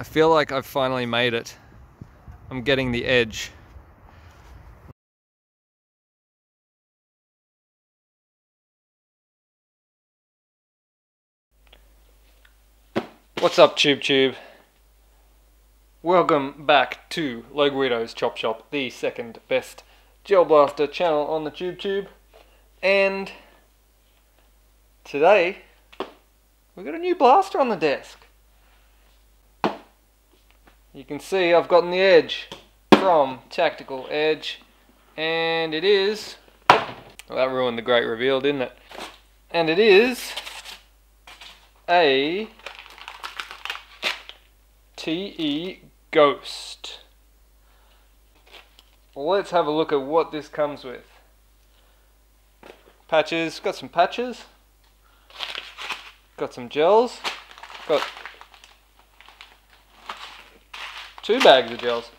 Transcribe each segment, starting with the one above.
I feel like I've finally made it. I'm getting the edge. What's up, Tube? Welcome back to Loguido's Chop Shop, the second best gel blaster channel on the Tube. And today, we've got a new blaster on the desk. You can see I've gotten the Edge from Tactical Edge, and it is, well, that ruined the great reveal, didn't it? And it is a TE Ghost. Well, let's have a look at what this comes with. Patches, got some patches, got some gels, got two bags of gels,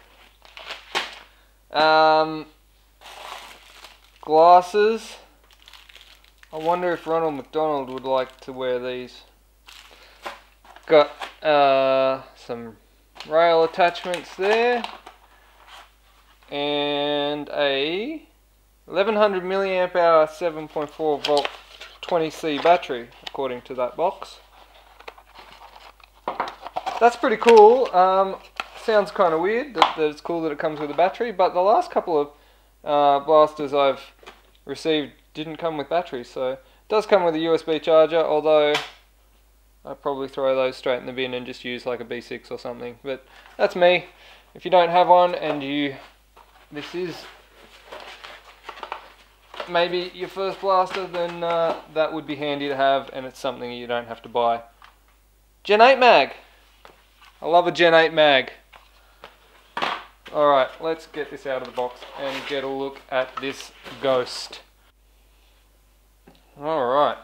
glasses. I wonder if Ronald McDonald would like to wear these. Got some rail attachments there, and a 1100 milliamp hour 7.4 volt 20C battery, according to that box. That's pretty cool. Sounds kind of weird that it's cool that it comes with a battery, but the last couple of blasters I've received didn't come with batteries, so it does come with a USB charger, although I'd probably throw those straight in the bin and just use like a B6 or something. But that's me. If you don't have one and you, this is maybe your first blaster, then that would be handy to have, and it's something you don't have to buy. Gen 8 mag. I love a Gen 8 mag. Alright, let's get this out of the box and get a look at this Ghost. Alright.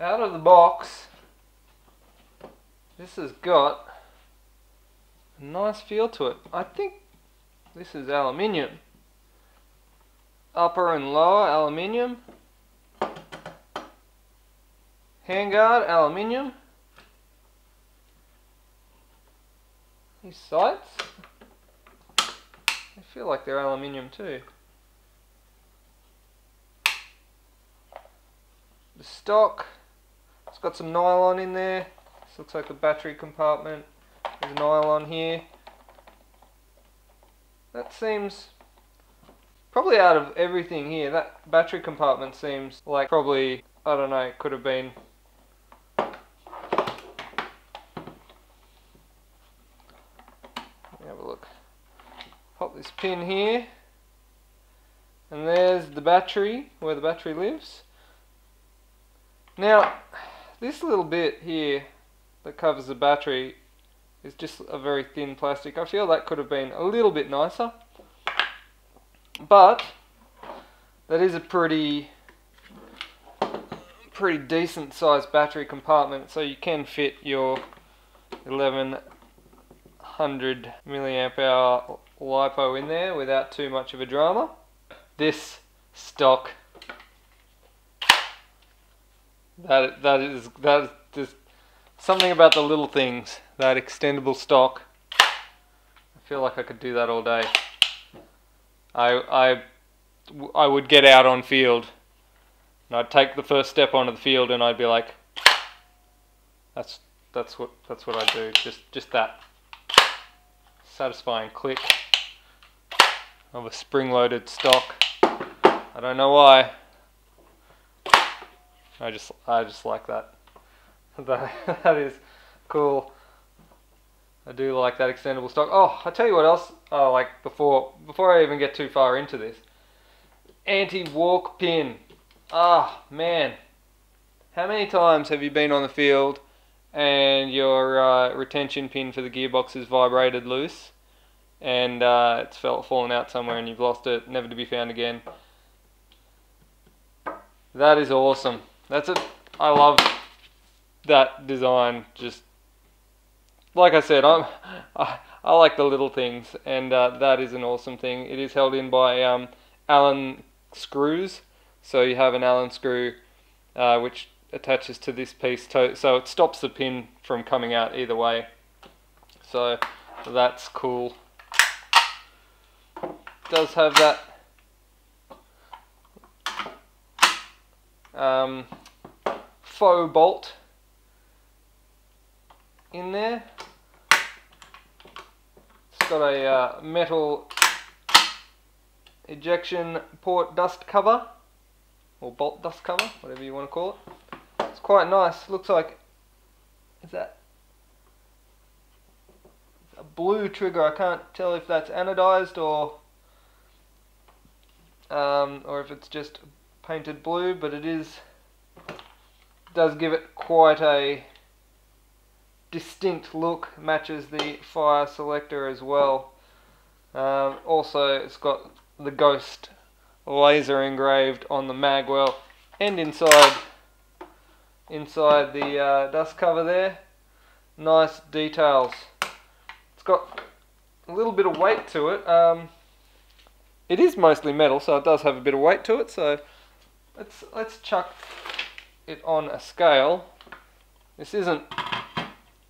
Out of the box, this has got a nice feel to it. I think this is aluminium. Upper and lower aluminium. Handguard aluminium. These sights, I feel like they're aluminium too. The stock, it's got some nylon in there. This looks like the battery compartment. There's nylon here. That seems, probably out of everything here, that battery compartment seems like probably, I don't know, could have been this pin here, and there's the battery, where the battery lives. Now, this little bit here that covers the battery is just a very thin plastic. I feel that could have been a little bit nicer, but that is a pretty decent sized battery compartment, so you can fit your 1100 milliamp hour LiPo in there without too much of a drama. This stock, that is just something about the little things. That extendable stock, I feel like I could do that all day. I would get out on field and I'd take the first step onto the field and I'd be like, that's what I do. Just that satisfying click of a spring-loaded stock. I don't know why. I just like that. That is cool. I do like that extendable stock. Oh, I tell you what else I like before I even get too far into this. Anti-walk pin. Ah, man. How many times have you been on the field and your retention pin for the gearbox has vibrated loose? And it's fallen out somewhere and you've lost it, never to be found again. That is awesome. That's it. I love that design. Just like I said, I like the little things, and that is an awesome thing. It is held in by Allen screws, so you have an Allen screw which attaches to this piece, so it stops the pin from coming out either way. so that's cool. It does have that faux bolt in there. It's got a metal ejection port dust cover, or bolt dust cover, whatever you want to call it. It's quite nice. Looks like, is that a blue trigger? I can't tell if that's anodized or if it's just painted blue, but it is, does give it quite a distinct look. Matches the fire selector as well. Also, it's got the Ghost laser engraved on the magwell and inside the dust cover there. Nice details. It's got a little bit of weight to it. It is mostly metal, so it does have a bit of weight to it. So let's chuck it on a scale. This isn't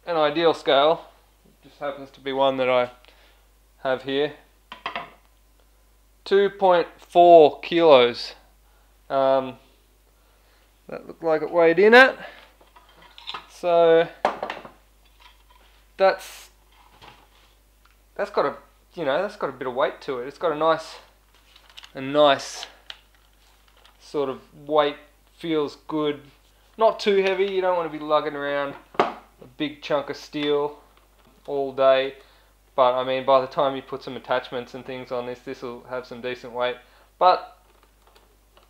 an ideal scale, it just happens to be one that I have here. 2.4 kilos. That looked like it weighed in at. So that's got a, you know, that's got a bit of weight to it. It's got a nice sort of weight, feels good. Not too heavy. You don't want to be lugging around a big chunk of steel all day, but I mean, by the time you put some attachments and things on this, this will have some decent weight. But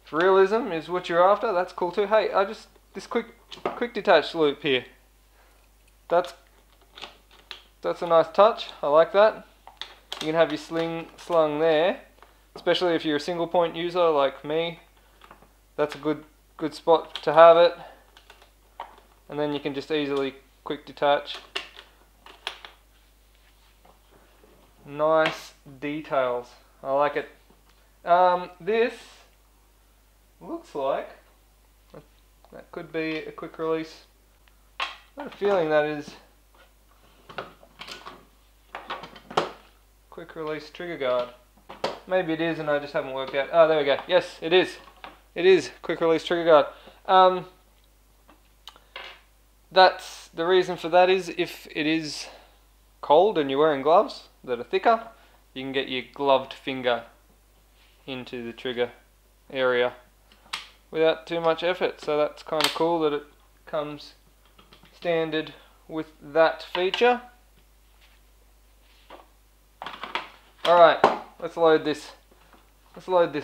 if realism is what you're after, that's cool too. Hey, I just, this quick detach loop here, that's a nice touch. I like that. You can have your sling slung there, especially if you're a single point user like me. That's a good spot to have it, and then you can just easily quick detach. Nice details, I like it. This looks like that could be a quick release. I've got a feeling that is quick release trigger guard. Maybe it is and I just haven't worked out. Oh, there we go. Yes, it is. It is quick release trigger guard. That's the reason for that is if it is cold and you're wearing gloves that are thicker, you can get your gloved finger into the trigger area without too much effort. So that's kind of cool that it comes standard with that feature. Alright, let's load this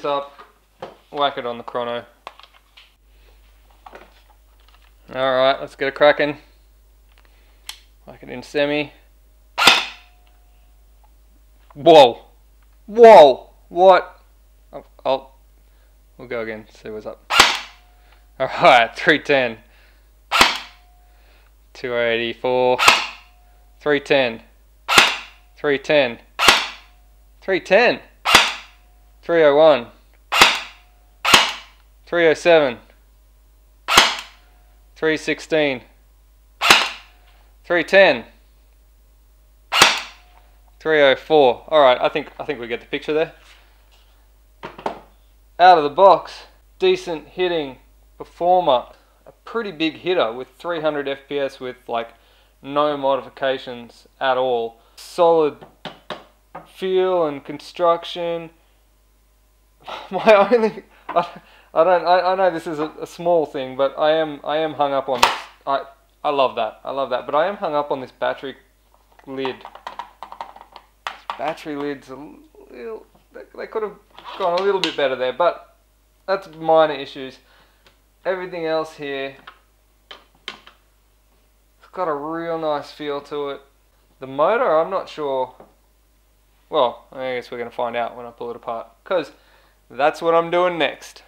up, whack it on the chrono. Alright, let's get a cracking. Whack it in semi. Whoa! Whoa! What? We'll go again, see what's up. Alright, 310. 284. 310. 310. 310. 301. 307. 316. 310. 304. Alright, I think we get the picture there. Out of the box, decent hitting performer. A pretty big hitter with 300 FPS with like no modifications at all. Solid feel and construction. My only, I know this is a small thing, but I am hung up on this. I love that. I love that, but I am hung up on this battery lid. Battery lid's a little, they could have gone a little bit better there, but that's minor issues. Everything else here, it's got a real nice feel to it. The motor, I'm not sure. Well, I guess we're going to find out when I pull it apart, because that's what I'm doing next.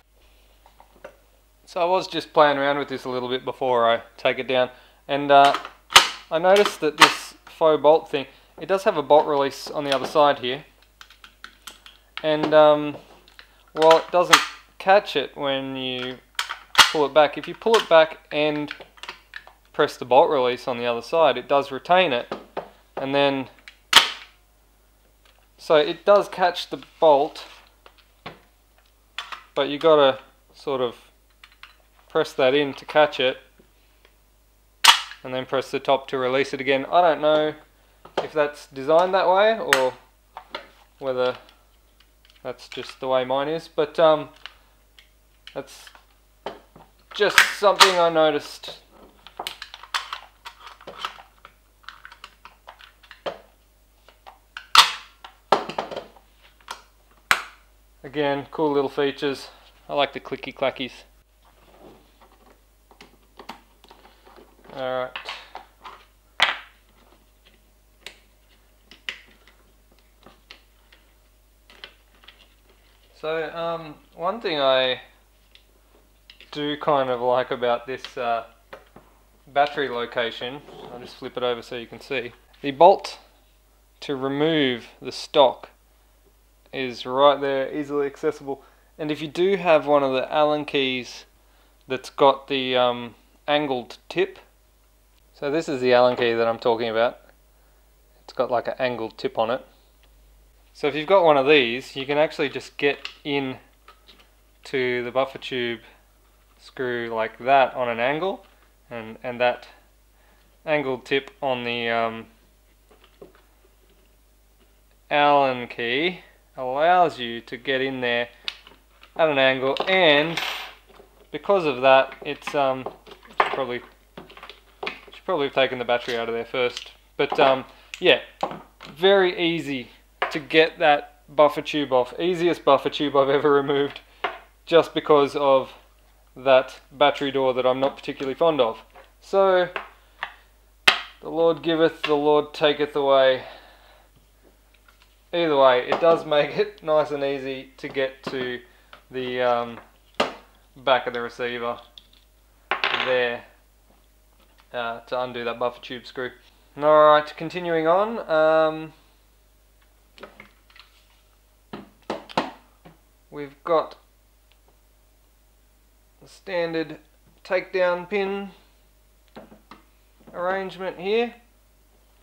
So I was just playing around with this a little bit before I take it down, and I noticed that this faux bolt thing, it does have a bolt release on the other side here, and while it doesn't catch it when you pull it back, if you pull it back and press the bolt release on the other side, it does retain it, and then so it does catch the bolt, but you gotta sort of press that in to catch it and then press the top to release it again. I don't know if that's designed that way or whether that's just the way mine is, but that's just something I noticed. Again, cool little features. I like the clicky clackies. Alright. So, one thing I do kind of like about this battery location, I'll just flip it over so you can see, the bolt to remove the stock is right there, easily accessible. And if you do have one of the Allen keys that's got the angled tip, so this is the Allen key that I'm talking about, it's got like an angled tip on it. So if you've got one of these, you can actually just get in to the buffer tube screw like that on an angle, and that angled tip on the Allen key allows you to get in there at an angle, and because of that it's should probably have taken the battery out of there first, but yeah, very easy to get that buffer tube off. Easiest buffer tube I've ever removed, just because of that battery door that I'm not particularly fond of. So the Lord giveth, the Lord taketh away. Either way, it does make it nice and easy to get to the back of the receiver there to undo that buffer tube screw. Alright, continuing on, we've got the standard takedown pin arrangement here.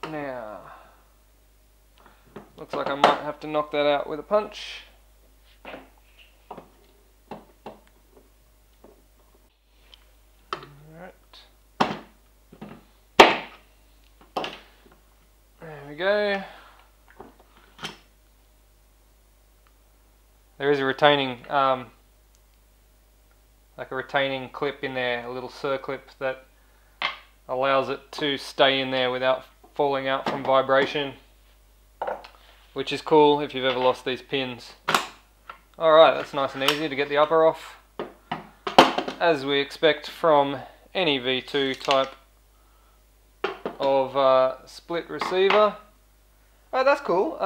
Now, looks like I might have to knock that out with a punch. Alright. There we go. There is a retaining, like a retaining clip in there, a little circlip that allows it to stay in there without falling out from vibration, which is cool if you've ever lost these pins. Alright, that's nice and easy to get the upper off, as we expect from any V2 type of split receiver. Oh, that's cool.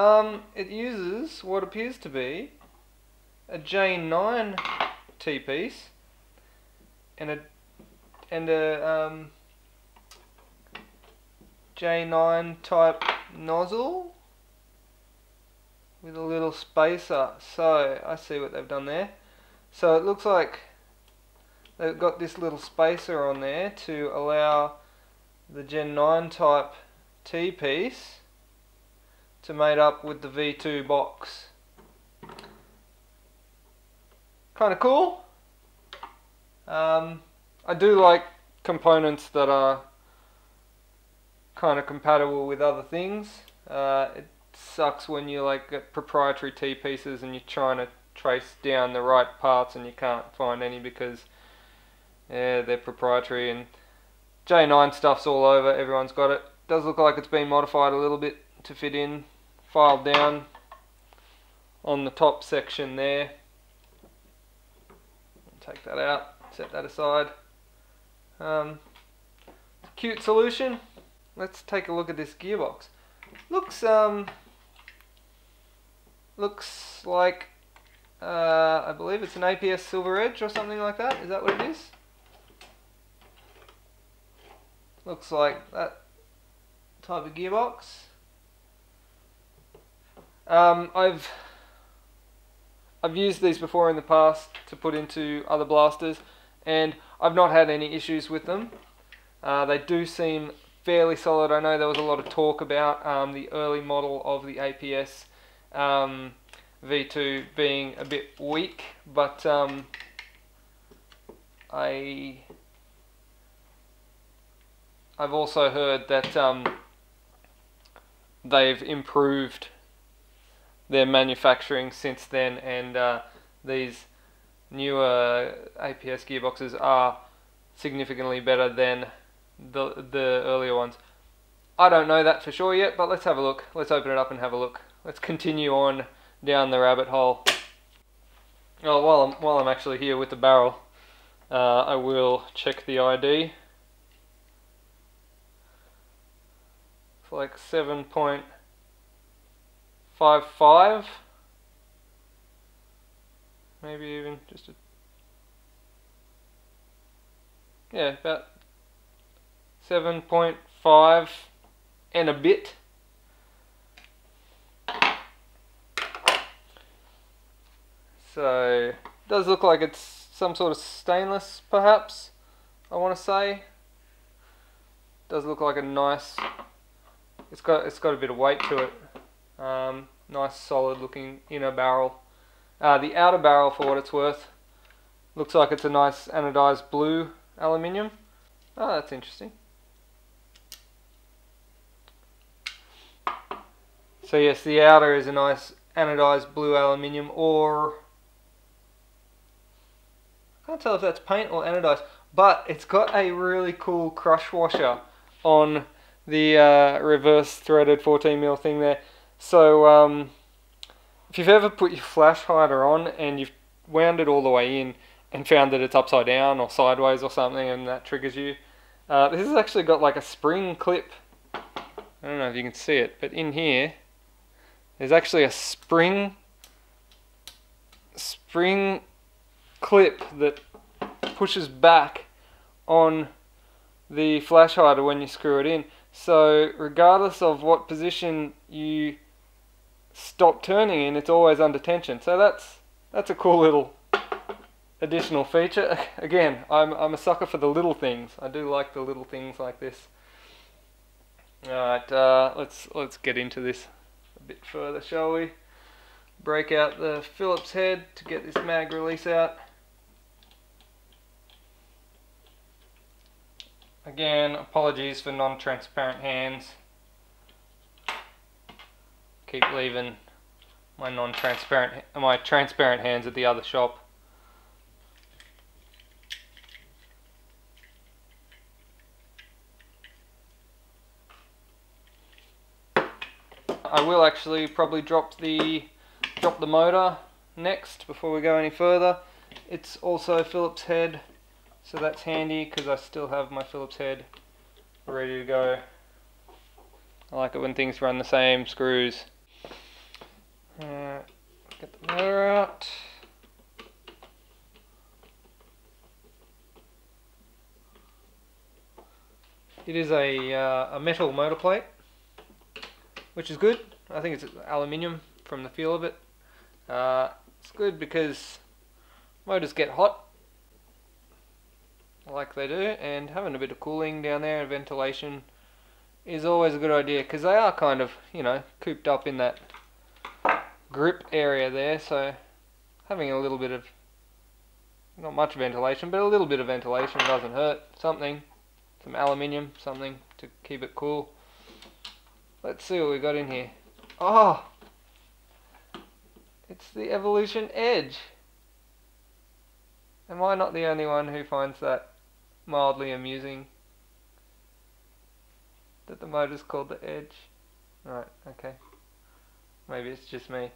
It uses what appears to be a J9 T-piece and a J9 type nozzle with a little spacer. So I see what they've done there. So it looks like they've got this little spacer on there to allow the Gen 9 type T piece to mate up with the V2 box. Kind of cool. I do like components that are kind of compatible with other things. It sucks when you like get proprietary T-pieces and you're trying to trace down the right parts and you can't find any because they're proprietary, and J9 stuff's all over, everyone's got it. Does look like it's been modified a little bit to fit in, filed down on the top section there. Take that out, set that aside. Cute solution. Let's take a look at this gearbox. Looks like, I believe it's an APS Silver Edge or something like that. Is that what it is? Looks like that type of gearbox. I've used these before in the past to put into other blasters, and I've not had any issues with them. They do seem fairly solid. I know there was a lot of talk about the early model of the APS V2 being a bit weak, but I've also heard that they've improved their manufacturing since then, and these newer APS gearboxes are significantly better than the earlier ones. I don't know that for sure yet, but let's have a look. Let's open it up and have a look. Let's continue on down the rabbit hole. Oh, while I'm actually here with the barrel, I will check the ID. It's like 7.55, maybe even just a, yeah, about 7.5 and a bit. So it does look like it's some sort of stainless, perhaps, I want to say. It does look like a nice, it's got a bit of weight to it. Nice solid looking inner barrel. The outer barrel, for what it's worth, looks like it's a nice anodized blue aluminium. Oh, that's interesting. So yes, the outer is a nice anodized blue aluminium, or I can't tell if that's paint or anodized, but it's got a really cool crush washer on the reverse threaded 14mm thing there. So if you've ever put your flash hider on and you've wound it all the way in and found that it's upside down or sideways or something and that triggers you, this has actually got like a spring clip. I don't know if you can see it, but in here there's actually a spring clip that pushes back on the flash hider when you screw it in. So regardless of what position you stop turning in, it's always under tension. So that's a cool little additional feature. Again, I'm a sucker for the little things. I do like the little things like this. All right, let's get into this a bit further, shall we? Break out the Phillips head to get this mag release out. Again, apologies for non-transparent hands. Keep leaving my transparent hands at the other shop. I will actually probably drop the motor next before we go any further. It's also Phillips head, so that's handy because I still have my Phillips head ready to go. I like it when things run the same screws. Get the motor out. It is a metal motor plate, which is good. I think it's aluminium from the feel of it. It's good because motors get hot, like they do, and having a bit of cooling down there and ventilation is always a good idea, because they are kind of, you know, cooped up in that grip area there, so having a little bit of, not much ventilation, but a little bit of ventilation doesn't hurt. Something, some aluminium, something to keep it cool. Let's see what we got in here. Oh, it's the Evolution Edge. Am I not the only one who finds that mildly amusing, that the motor's called the Edge? Right, okay. Maybe it's just me.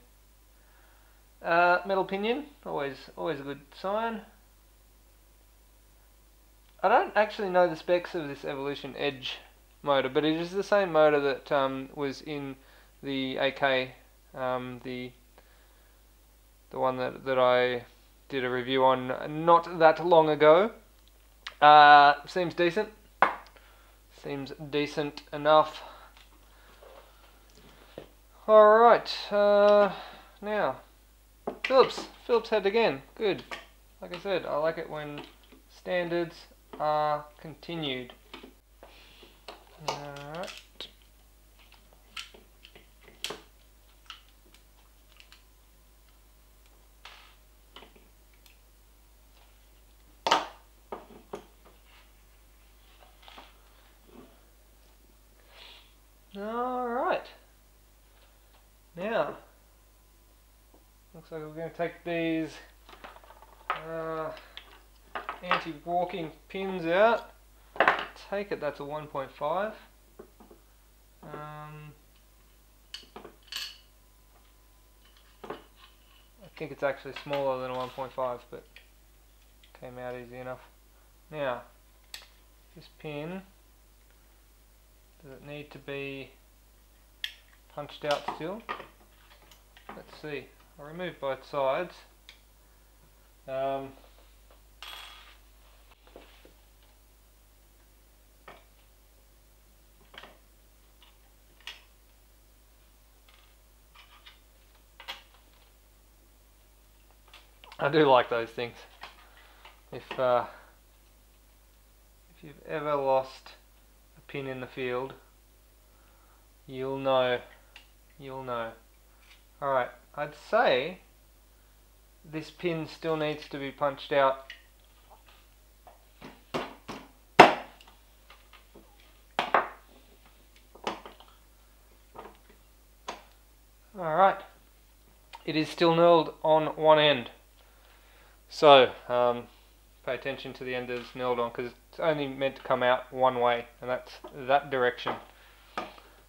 Metal pinion, always a good sign. I don't actually know the specs of this Evolution Edge motor, but it is the same motor that was in the AK, the one that I did a review on not that long ago. Seems decent. Seems decent enough. Alright, now, Phillips head again, good. Like I said, I like it when standards are continued. Alright. Alright. Now, looks like we're going to take these anti-walking pins out. Take it that's a 1.5. I think it's actually smaller than a 1.5, but came out easy enough. Now, this pin, does it need to be punched out still? Let's see. I'll remove both sides. I do like those things. If you've ever lost a pin in the field, you'll know. You'll know. Alright, I'd say this pin still needs to be punched out. Alright, it is still knurled on one end. So, pay attention to the end that it's knurled on, because it's only meant to come out one way, and that's that direction.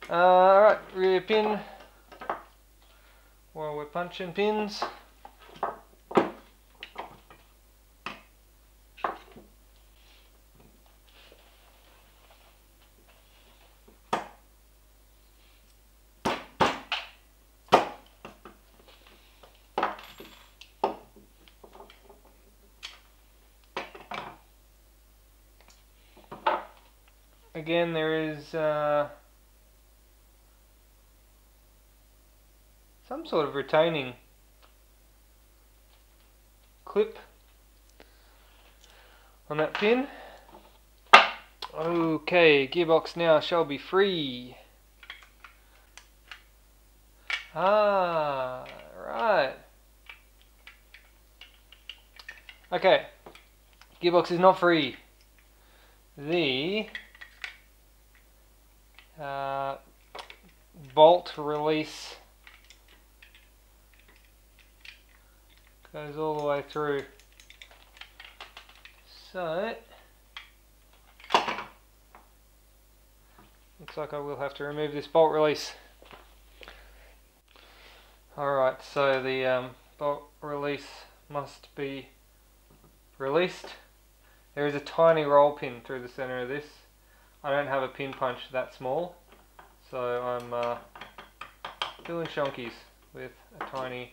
Alright, rear pin. While we're punching pins. Again, there is some sort of retaining clip on that pin. Okay, gearbox now shall be free. Ah, right. Okay, gearbox is not free. The bolt release goes all the way through, so looks like I will have to remove this bolt release. Alright, so the bolt release must be released. There is a tiny roll pin through the center of this. I don't have a pin punch that small, so I'm doing shonkies with a tiny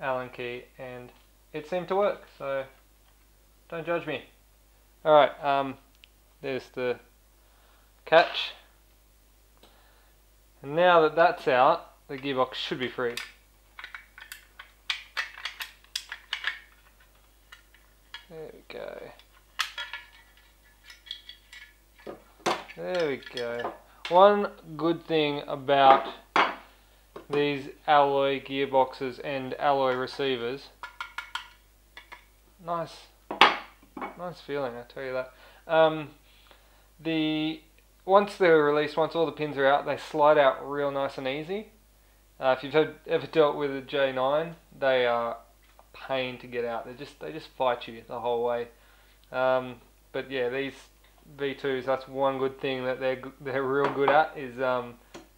Allen key, and it seemed to work, so don't judge me. Alright, there's the catch. And now that that's out, the gearbox should be free. There we go. There we go. One good thing about these alloy gearboxes and alloy receivers, nice feeling, I tell you that. Once they're released, once all the pins are out, they slide out real nice and easy. If you've ever dealt with a J9, they are a pain to get out. They just fight you the whole way. But yeah, these V2s, that's one good thing that they're real good at, is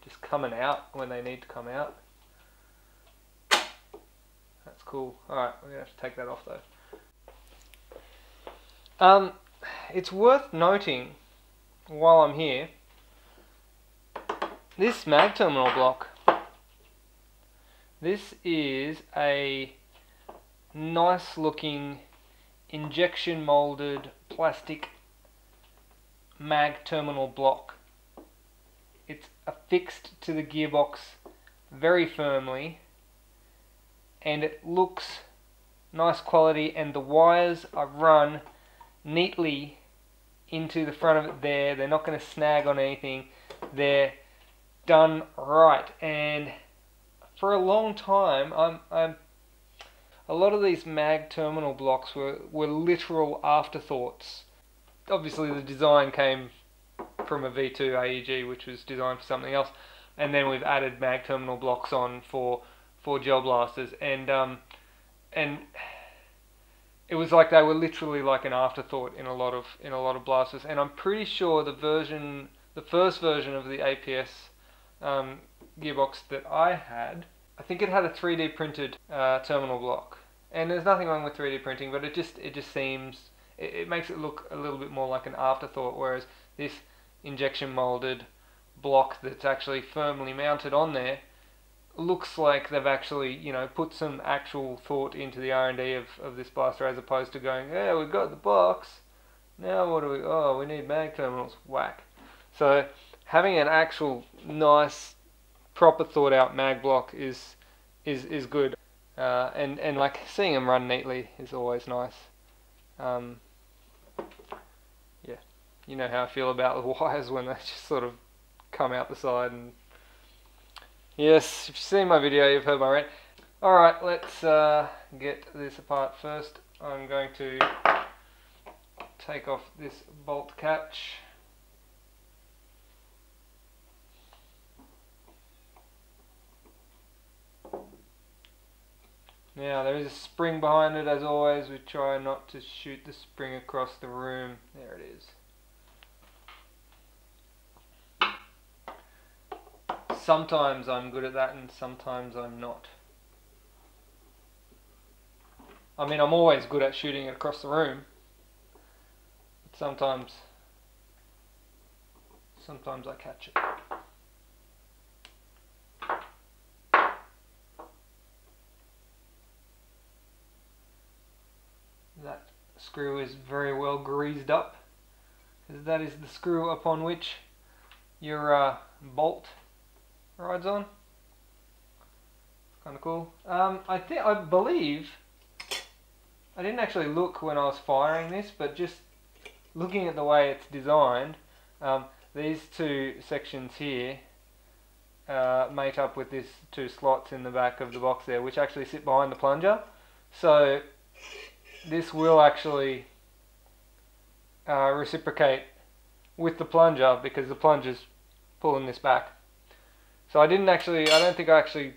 just coming out when they need to come out. That's cool. Alright, we're going to have to take that off though. It's worth noting, while I'm here, this mag terminal block. This is a nice looking injection molded plastic mag terminal block. It's affixed to the gearbox very firmly, and it looks nice quality, and the wires are run neatly into the front of it there. They're not going to snag on anything. They're done right. And for a long time, a lot of these mag terminal blocks were literal afterthoughts. Obviously the design came from a V2 AEG, which was designed for something else, and then we've added mag terminal blocks on for gel blasters, and it was like they were literally like an afterthought in a lot of blasters. And I'm pretty sure the first version of the APS gearbox that I had, I think it had a 3D printed terminal block, and there's nothing wrong with 3D printing, but it just seems it makes it look a little bit more like an afterthought, whereas this injection molded block that's actually firmly mounted on there looks like they've actually, you know, put some actual thought into the R&D of this blaster, as opposed to going, yeah, we've got the box, now what do we, oh, we need mag terminals, whack. So having an actual nice proper thought out mag block is good, and like seeing them run neatly is always nice. Yeah, you know how I feel about the wires when they just sort of come out the side. And yes, if you've seen my video, you've heard my rant. Alright, let's get this apart first. I'm going to take off this bolt catch. Now there is a spring behind it, as always. We try not to shoot the spring across the room. There it is. Sometimes I'm good at that and sometimes I'm not. I mean, I'm always good at shooting it across the room, but sometimes I catch it. That screw is very well greased up, because that is the screw upon which your bolt rides on. Kind of cool. I believe I didn't actually look when I was firing this, but just looking at the way it's designed, these two sections here mate up with these two slots in the back of the box there, which actually sit behind the plunger. So this will actually reciprocate with the plunger, because the plunger's pulling this back. So I don't think I actually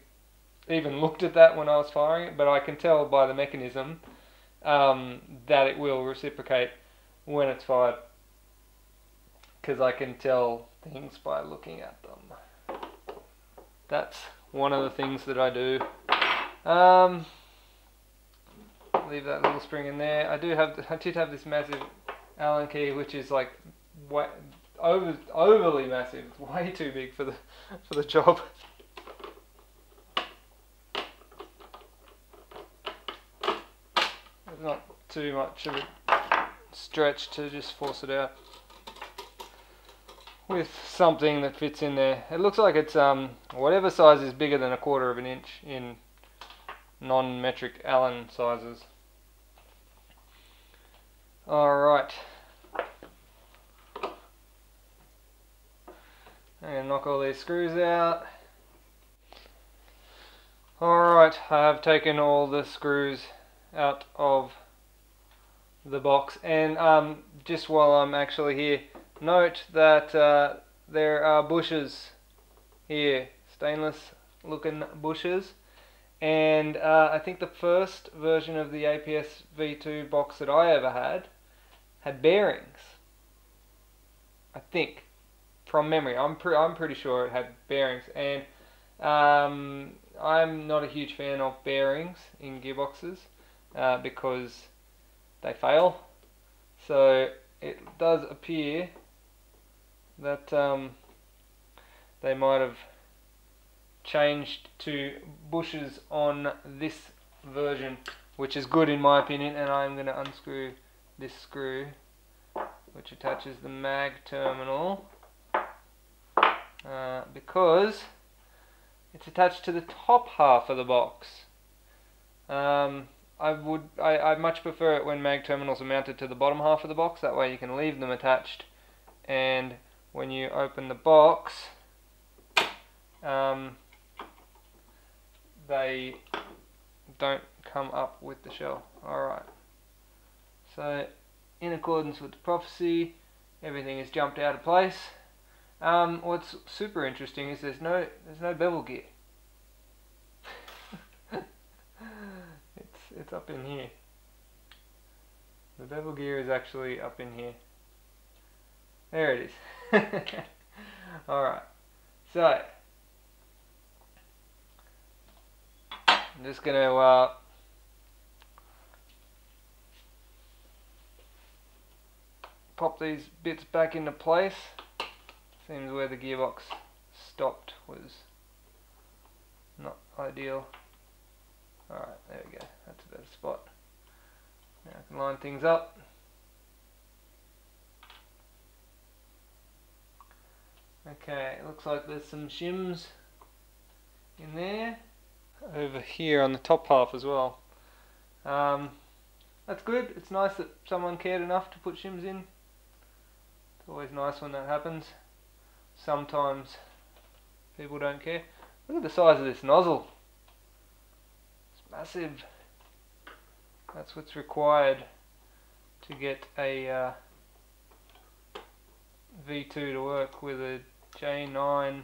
even looked at that when I was firing it, but I can tell by the mechanism that it will reciprocate when it's fired, because I can tell things by looking at them. That's one of the things that I do. Leave that little spring in there. I did have this massive Allen key, which is like overly massive. It's way too big for the job. It's not too much of a stretch to just force it out with something that fits in there. It looks like it's whatever size is bigger than 1/4 of an inch in non-metric Allen sizes. Alright. And knock all these screws out. Alright, I've taken all the screws out of the box. And just while I'm actually here, note that there are bushes here. Stainless looking bushes. And I think the first version of the APS V2 box that I ever had bearings. I think. From memory, I'm pretty sure it had bearings, and I'm not a huge fan of bearings in gearboxes because they fail. So it does appear that they might have changed to bushes on this version, which is good in my opinion. And I'm going to unscrew this screw, which attaches the mag terminal. Because it's attached to the top half of the box. I much prefer it when mag terminals are mounted to the bottom half of the box. That way you can leave them attached, and when you open the box, they don't come up with the shell. Alright, so in accordance with the prophecy, everything is jumped out of place. What's super interesting is there's no bevel gear. It's up in here. The bevel gear is actually up in here. There it is. Alright, so I'm just going to pop these bits back into place. Seems where the gearbox stopped was not ideal. Alright, there we go. That's a better spot. Now I can line things up. Okay, it looks like there's some shims in there. Over here on the top half as well. That's good. It's nice that someone cared enough to put shims in. It's always nice when that happens. Sometimes people don't care. Look at the size of this nozzle. It's massive. That's what's required to get a V2 to work with a J9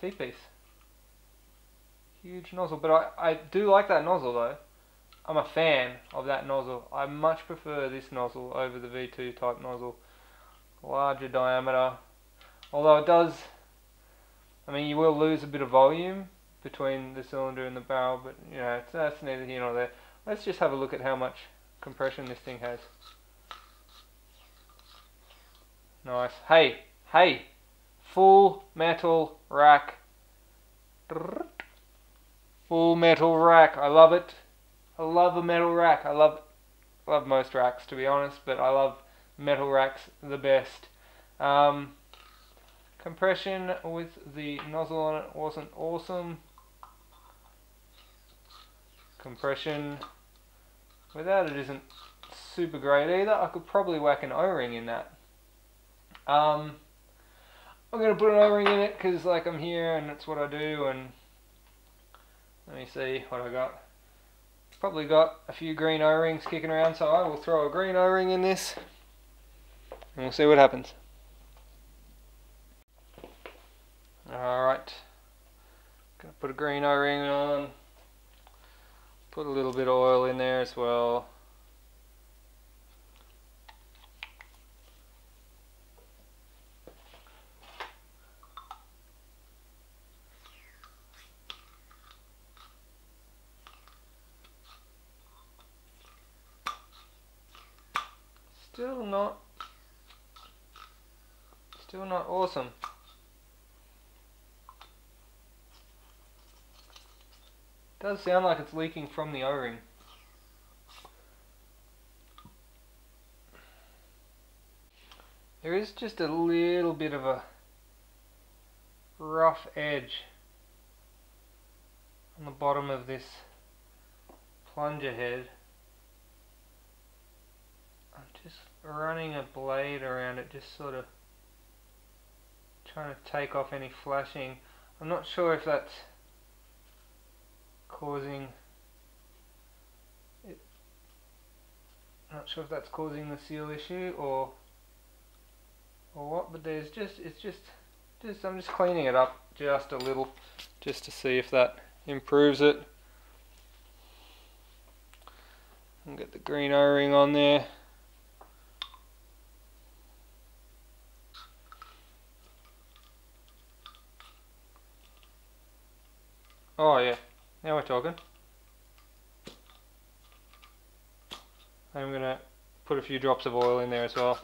T-piece. Huge nozzle, but I do like that nozzle though. I'm a fan of that nozzle. I much prefer this nozzle over the V2 type nozzle. Larger diameter, although it does, I mean, you will lose a bit of volume between the cylinder and the barrel, but you know, that's neither here nor there. Let's just have a look at how much compression this thing has. Nice. Hey, full metal rack. Full metal rack. I love it. I love a metal rack. I love most racks, to be honest, but I love metal racks the best. Compression with the nozzle on it wasn't awesome. Compression without it isn't super great either. I could probably whack an O-ring in that. I'm going to put an O-ring in it because, like, I'm here and it's what I do. And let me see what I got. Probably got a few green O-rings kicking around, so I will throw a green O-ring in this and we'll see what happens. Alright, gonna put a green O-ring on, put a little bit of oil in there as well. Still not awesome. Does sound like it's leaking from the O-ring. There is just a little bit of a rough edge on the bottom of this plunger head. I'm just running a blade around it, just sort of trying to take off any flashing. I'm not sure if that's causing it. I'm not sure if that's causing the seal issue or what, but there's just, it's just I'm just cleaning it up just a little, just to see if that improves it. And get the green O-ring on there. Oh yeah, now we're talking. I'm going to put a few drops of oil in there as well.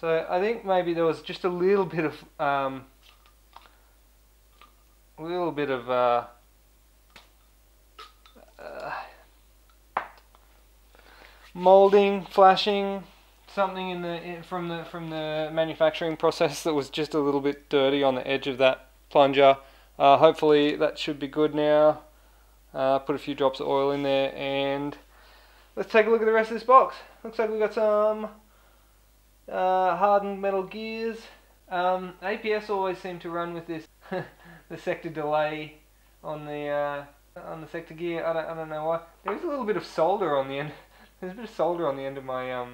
So I think maybe there was just a little bit of molding, flashing, something in the from the manufacturing process that was just a little bit dirty on the edge of that plunger. Hopefully that should be good now. Put a few drops of oil in there, and let's take a look at the rest of this box. Looks like we got some hardened metal gears. APS always seem to run with this the sector delay on the sector gear. I don't know why. There is a little bit of solder on the end. There's a bit of solder on the end of my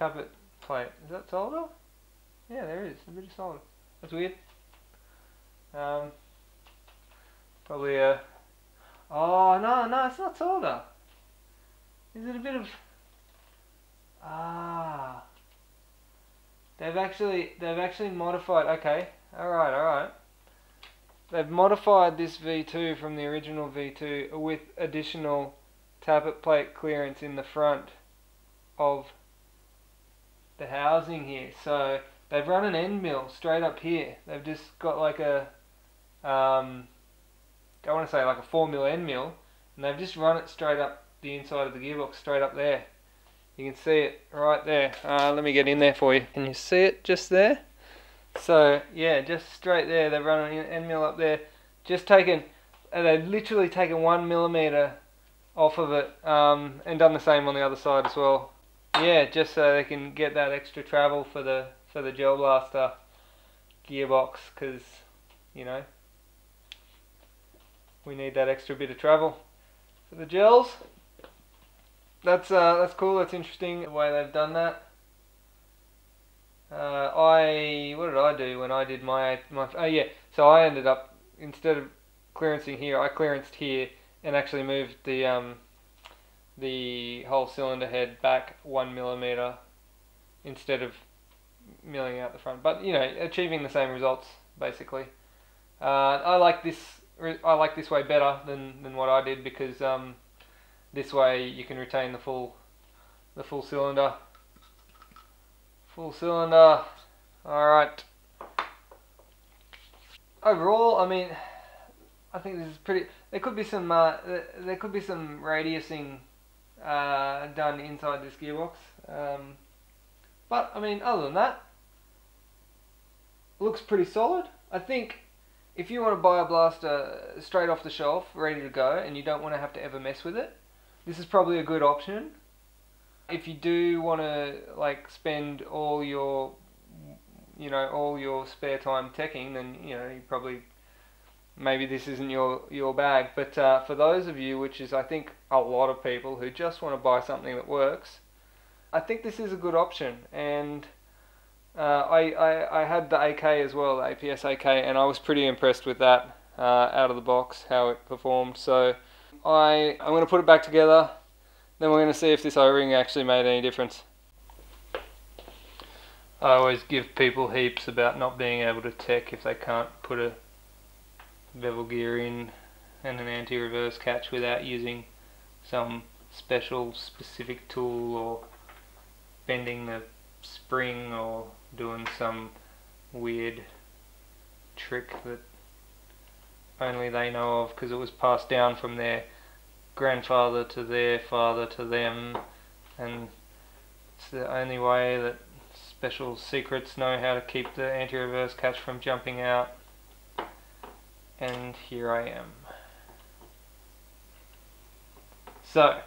tappet plate. Is that solder? Yeah, there is a bit of solder. That's weird. Probably a... Oh, no, it's not solder. Is it a bit of... Ah... They've actually modified... Okay, alright. They've modified this V2 from the original V2 with additional tappet plate clearance in the front of the housing here. So, they've run an end mill straight up here. They've just got like a... I want to say like a 4 mil end mill, and they've just run it straight up the inside of the gearbox, straight up there. You can see it right there. Let me get in there for you. Can you see it just there? So yeah, just straight there. They've run an end mill up there. Just taken, they've literally taken 1 millimeter off of it, and done the same on the other side as well. Yeah, just so they can get that extra travel for the gel blaster gearbox, because you know, we need that extra bit of travel for the gels. That's cool. That's interesting the way they've done that. What did I do when I did my? Oh yeah. So I ended up, instead of clearancing here, I clearanced here and actually moved the whole cylinder head back 1 millimeter instead of milling out the front. But you know, achieving the same results basically. I like this way better than what I did, because this way you can retain the full cylinder. Alright. Overall, I mean, I think this is pretty. There could be some radiusing done inside this gearbox, but I mean, other than that, looks pretty solid. I think if you want to buy a blaster straight off the shelf, ready to go, and you don't want to have to ever mess with it, this is probably a good option. If you do want to like spend all your, you know, all your spare time teching, then you know, you probably, maybe this isn't your bag. But for those of you, which is I think a lot of people who just want to buy something that works, I think this is a good option. And I had the AK as well, the APS AK, and I was pretty impressed with that out of the box, how it performed. So I'm going to put it back together, then we're going to see if this O-ring actually made any difference. I always give people heaps about not being able to tech if they can't put a bevel gear in and an anti-reverse catch without using some special specific tool or bending the spring or doing some weird trick that only they know of because it was passed down from their grandfather to their father to them, and it's the only way that special secrets know how to keep the anti-reverse catch from jumping out. And here I am. So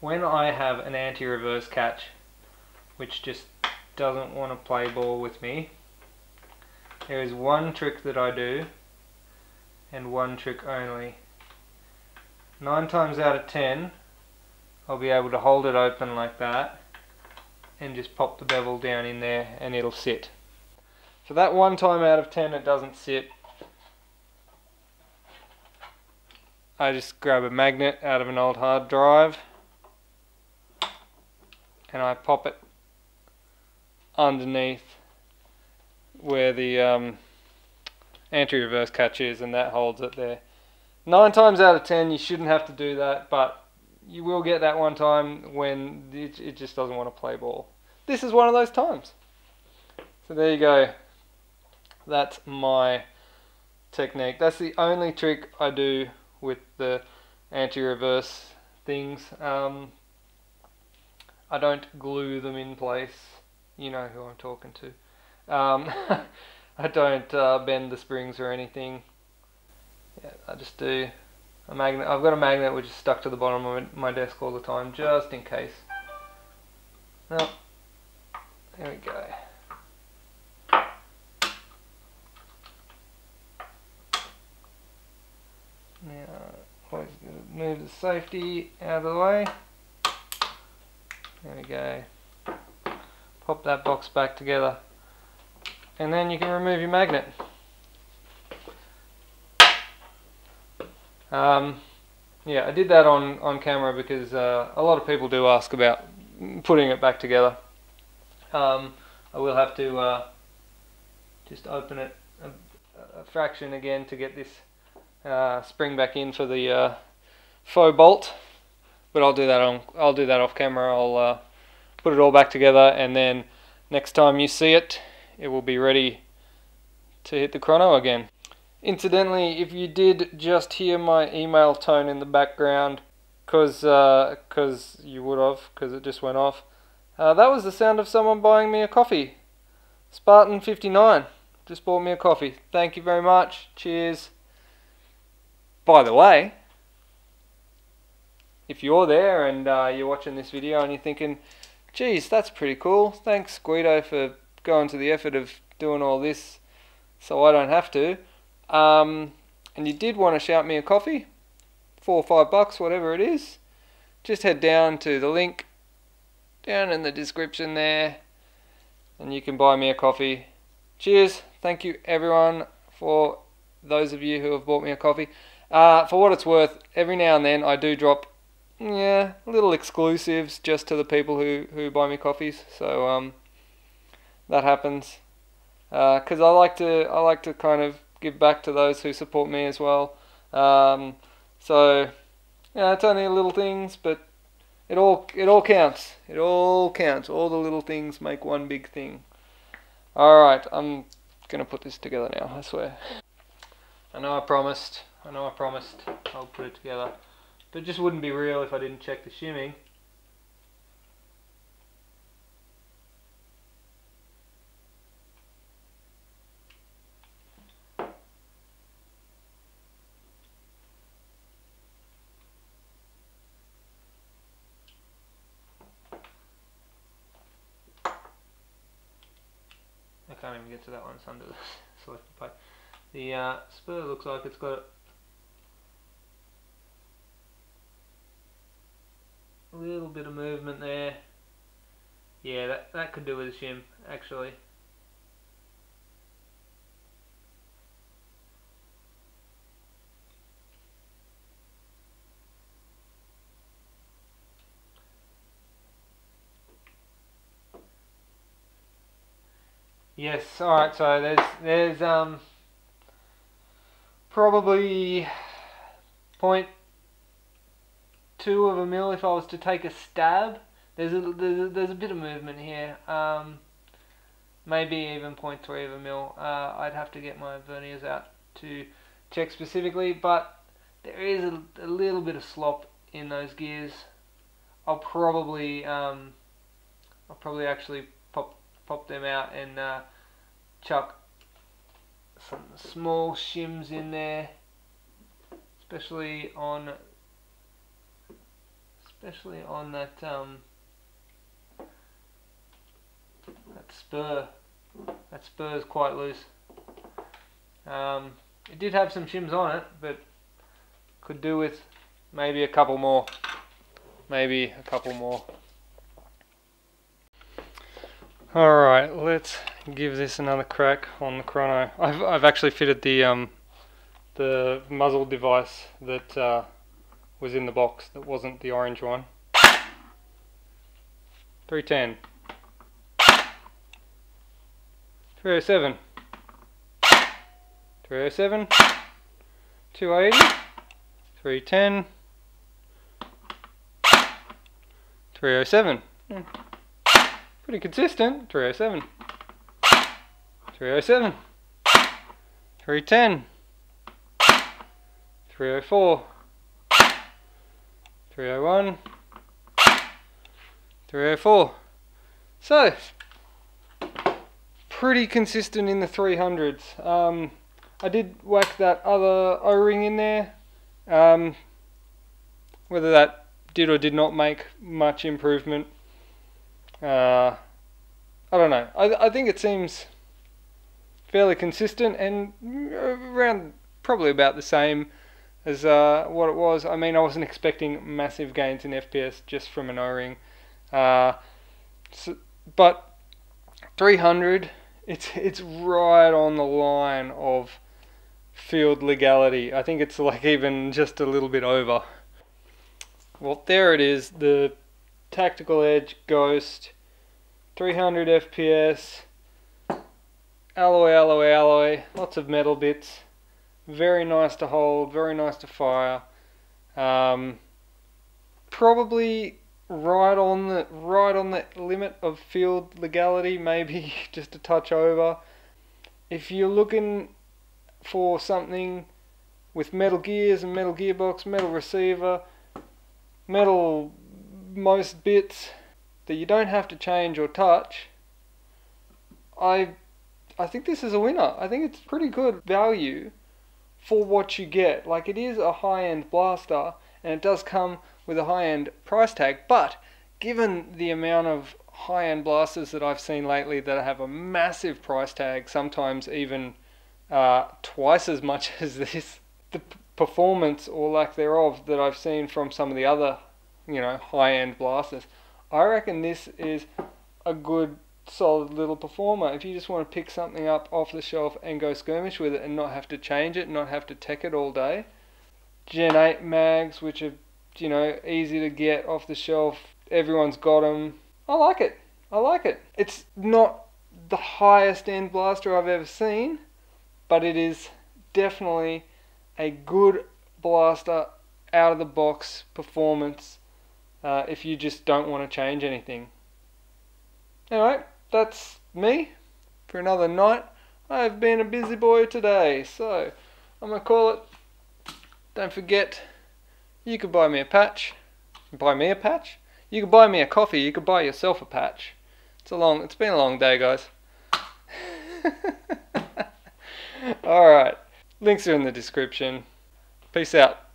when I have an anti-reverse catch which just doesn't want to play ball with me, there is one trick that I do, and one trick only. 9 times out of 10 I'll be able to hold it open like that and just pop the bevel down in there and it'll sit. So that 1 time out of 10 it doesn't sit, I just grab a magnet out of an old hard drive and I pop it underneath where the anti-reverse catch is, and that holds it there. 9 times out of 10 you shouldn't have to do that, but you will get that one time when it just doesn't want to play ball. This is one of those times. So there you go. That's my technique. That's the only trick I do with the anti-reverse things. I don't glue them in place. You know who I'm talking to. I don't bend the springs or anything. Yeah, I just do a magnet. I've got a magnet which is stuck to the bottom of my desk all the time, just in case. No, there we go. Now, move the safety out of the way. There we go. Pop that box back together, and then you can remove your magnet. Yeah, I did that on camera because a lot of people do ask about putting it back together. I will have to just open it a fraction again to get this spring back in for the faux bolt, but I'll do that off camera. I'll put it all back together, and then next time you see it, it will be ready to hit the chrono again. Incidentally, if you did just hear my email tone in the background, cause you would have, cause it just went off. That was the sound of someone buying me a coffee. Spartan59 just bought me a coffee. Thank you very much. Cheers. By the way, if you're there and you're watching this video and you're thinking, geez, that's pretty cool. Thanks, Guido, for going to the effort of doing all this so I don't have to. And you did want to shout me a coffee, $4 or $5, whatever it is, just head down to the link down in the description there, and you can buy me a coffee. Cheers. Thank you everyone, for those of you who have bought me a coffee. For what it's worth, every now and then I do drop, yeah, little exclusives just to the people who buy me coffees, so that happens, because I like to kind of give back to those who support me as well. So yeah, it's only little things, but it all counts. It all counts. All the little things make one big thing. All right, I'm gonna put this together now. I swear. I know I promised. I know I promised. I'll put it together, but it just wouldn't be real if I didn't check the shimming. Can't even get to that one, it's under the selector plate. The spur looks like it's got a little bit of movement there. Yeah, that could do with a shim, actually. Yes, alright, so there's probably 0.2 of a mil if I was to take a stab. There's a bit of movement here, maybe even 0.3 of a mil. I'd have to get my verniers out to check specifically, but there is a little bit of slop in those gears. I'll probably actually pop them out and chuck some small shims in there, especially on that that spur. That spur is quite loose. It did have some shims on it, but could do with maybe a couple more. Alright, let's give this another crack on the chrono. I've actually fitted the muzzle device that was in the box, that wasn't the orange one. 310. 307. 307. 280. 310. 307. Pretty consistent. 307, 307, 310, 304, 301, 304. So, pretty consistent in the 300s. I did whack that other O-ring in there. Whether that did or did not make much improvement, I don't know. I think it seems fairly consistent and around probably about the same as what it was. I mean, I wasn't expecting massive gains in FPS just from an O-ring, but 300, it's right on the line of field legality. I think it's like even just a little bit over. Well, there it is, the Tactical Edge Ghost, 300 FPS, alloy, alloy, alloy, lots of metal bits, very nice to hold, very nice to fire. Probably right on the limit of field legality, maybe just a touch over. If you're looking for something with metal gears and metal gearbox, metal receiver, metal most bits that you don't have to change or touch, I think this is a winner. I think it's pretty good value for what you get. Like, it is a high-end blaster and it does come with a high-end price tag, but given the amount of high-end blasters that I've seen lately that have a massive price tag, sometimes even twice as much as this, the performance or lack thereof that I've seen from some of the other, you know, high-end blasters, I reckon this is a good solid little performer. If you just want to pick something up off the shelf and go skirmish with it and not have to change it, not have to tech it all day. Gen 8 mags, which are, you know, easy to get off the shelf, everyone's got them. I like it. I like it. It's not the highest end blaster I've ever seen, but it is definitely a good blaster, out of the box performance, if you just don't want to change anything. Anyway, that's me for another night. I've been a busy boy today, so I'm gonna call it. Don't forget, you could buy me a patch. Buy me a patch? You could buy me a coffee. You could buy yourself a patch. It's been a long day, guys. Alright, links are in the description. Peace out.